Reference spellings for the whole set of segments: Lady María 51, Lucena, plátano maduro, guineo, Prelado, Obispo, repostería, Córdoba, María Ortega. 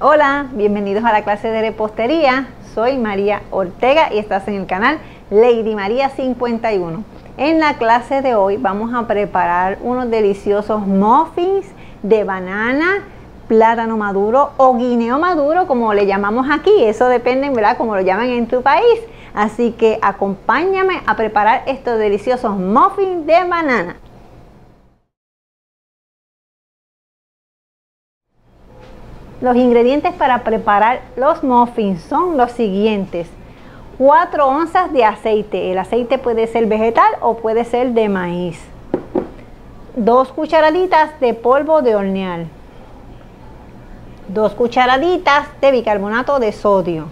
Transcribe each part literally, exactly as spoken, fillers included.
Hola, bienvenidos a la clase de repostería. Soy María Ortega y estás en el canal Lady María cincuenta y uno. En la clase de hoy vamos a preparar unos deliciosos muffins de banana, plátano maduro o guineo maduro, como le llamamos aquí. Eso depende, ¿verdad?, como lo llaman en tu país. Así que acompáñame a preparar estos deliciosos muffins de banana. Los ingredientes para preparar los muffins son los siguientes: cuatro onzas de aceite. El aceite puede ser vegetal o puede ser de maíz. dos cucharaditas de polvo de hornear. dos cucharaditas de bicarbonato de sodio.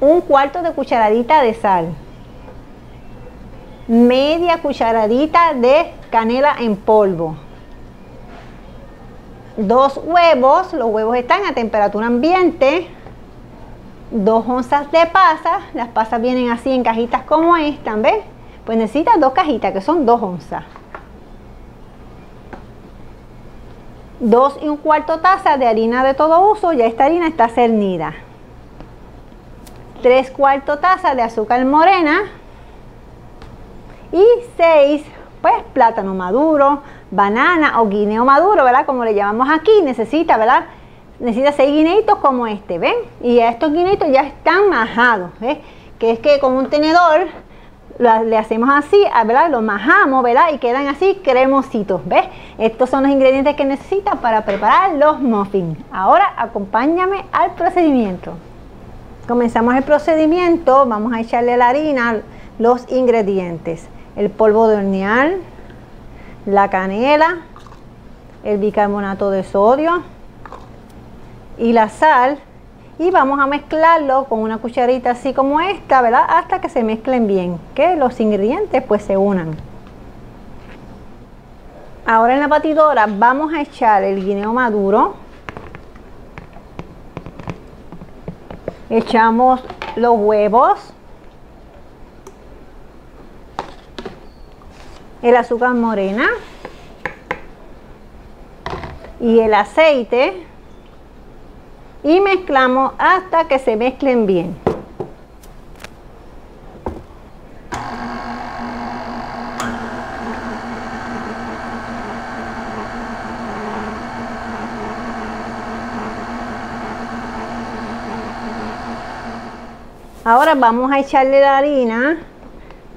un cuarto de cucharadita de sal. media cucharadita de canela en polvo. Dos huevos, los huevos están a temperatura ambiente. Dos onzas de pasas, las pasas vienen así en cajitas como esta, ¿ves? Pues necesitas dos cajitas que son dos onzas. Dos y un cuarto taza de harina de todo uso, ya esta harina está cernida. Tres cuartos taza de azúcar morena. Y seis, pues, plátano maduro, banana o guineo maduro, ¿verdad?, como le llamamos aquí. Necesita, ¿verdad?, necesita seis guineitos como este, ¿ven? Y estos guineitos ya están majados, ¿ves? Que es que con un tenedor la, le hacemos así, ¿verdad?, lo majamos, ¿verdad?, y quedan así cremositos, ¿ves? Estos son los ingredientes que necesitas para preparar los muffins. Ahora acompáñame al procedimiento. Comenzamos el procedimiento. Vamos a echarle a la harina los ingredientes: el polvo de hornear, la canela, el bicarbonato de sodio y la sal, y vamos a mezclarlo con una cucharita así como esta, ¿verdad?, hasta que se mezclen bien, que los ingredientes pues se unan. Ahora en la batidora vamos a echar el guineo maduro, echamos los huevos, el azúcar morena y el aceite, y mezclamos hasta que se mezclen bien. Ahora vamos a echarle la harina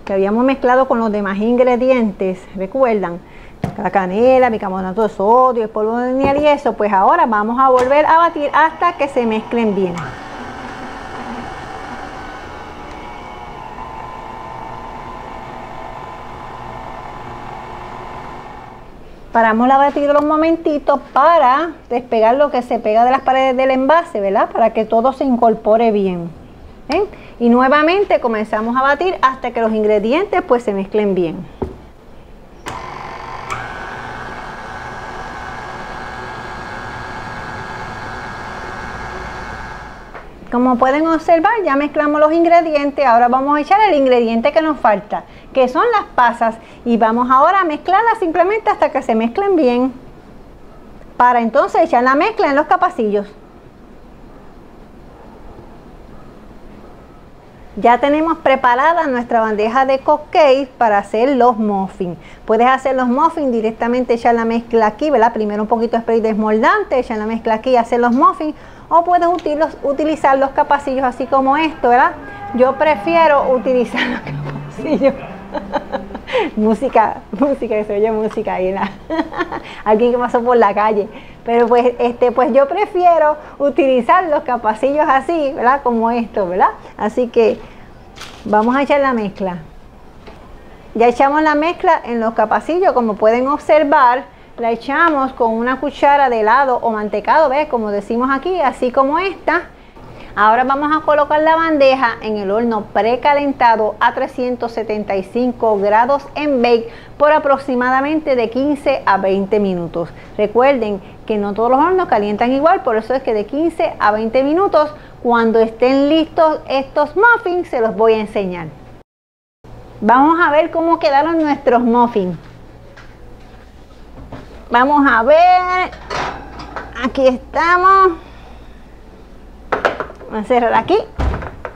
que habíamos mezclado con los demás ingredientes, recuerdan, la canela, bicarbonato de sodio, el polvo de hornear y eso. Pues ahora vamos a volver a batir hasta que se mezclen bien. Paramos la batidora un momentito para despegar lo que se pega de las paredes del envase, ¿verdad?, para que todo se incorpore bien. ¿Ven? Y nuevamente comenzamos a batir hasta que los ingredientes pues se mezclen bien. Como pueden observar, ya mezclamos los ingredientes. Ahora vamos a echar el ingrediente que nos falta, que son las pasas, y vamos ahora a mezclarlas simplemente hasta que se mezclen bien, para entonces echar la mezcla en los capacillos. Ya tenemos preparada nuestra bandeja de cupcake para hacer los muffins. Puedes hacer los muffins directamente, echar la mezcla aquí, ¿verdad? Primero un poquito de spray desmoldante, echar la mezcla aquí y hacer los muffins. O puedes utilos, utilizar los capacillos así como esto, ¿verdad? Yo prefiero utilizar los capacillos. música, música, que se oye música ahí, la... alguien que pasó por la calle. Pero pues este, pues yo prefiero utilizar los capacillos así, ¿verdad?, como esto, ¿verdad? Así que vamos a echar la mezcla. Ya echamos la mezcla en los capacillos, como pueden observar. La echamos con una cuchara de helado o mantecado, ¿ves?, como decimos aquí, así como esta. Ahora vamos a colocar la bandeja en el horno precalentado a trescientos setenta y cinco grados en bake por aproximadamente de quince a veinte minutos. Recuerden que no todos los hornos calientan igual, por eso es que de quince a veinte minutos, cuando estén listos estos muffins, se los voy a enseñar. Vamos a ver cómo quedaron nuestros muffins. Vamos a ver... Aquí estamos. Vamos a cerrar aquí.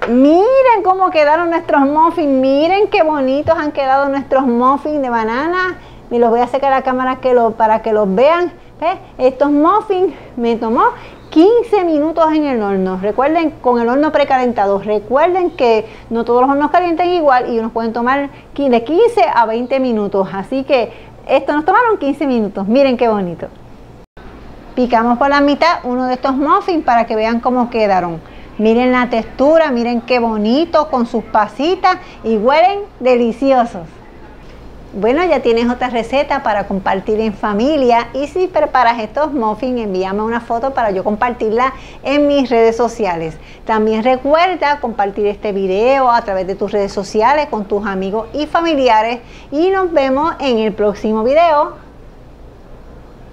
Miren cómo quedaron nuestros muffins. Miren qué bonitos han quedado nuestros muffins de banana. Y los voy a sacar a la cámara que lo, para que los vean. ¿Ves? Estos muffins me tomó quince minutos en el horno. Recuerden, con el horno precalentado. Recuerden que no todos los hornos calientan igual y unos pueden tomar de quince a veinte minutos. Así que esto nos tomaron quince minutos. Miren qué bonito. Picamos por la mitad uno de estos muffins para que vean cómo quedaron. Miren la textura, miren qué bonito con sus pasitas y huelen deliciosos. Bueno, ya tienes otra receta para compartir en familia, y si preparas estos muffins, envíame una foto para yo compartirla en mis redes sociales. También recuerda compartir este video a través de tus redes sociales con tus amigos y familiares, y nos vemos en el próximo video.